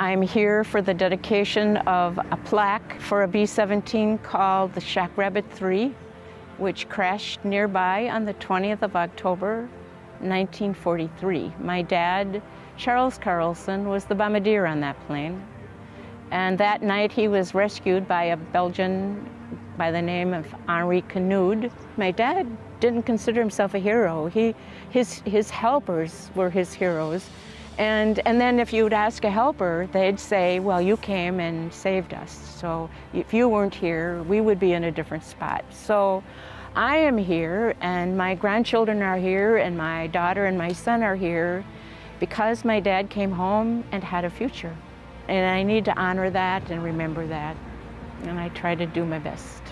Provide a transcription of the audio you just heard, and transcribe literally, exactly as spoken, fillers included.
I'm here for the dedication of a plaque for a B seventeen called the Shack Rabbit three, which crashed nearby on the twentieth of October, nineteen forty-three. My dad, Charles Carlson, was the bombardier on that plane. And that night he was rescued by a Belgian by the name of Henri Canude. My dad didn't consider himself a hero. He, his, his helpers were his heroes. And, and then if you'd ask a helper, they'd say, well, you came and saved us. So if you weren't here, we would be in a different spot. So I am here, and my grandchildren are here, and my daughter and my son are here because my dad came home and had a future. And I need to honor that and remember that. And I try to do my best.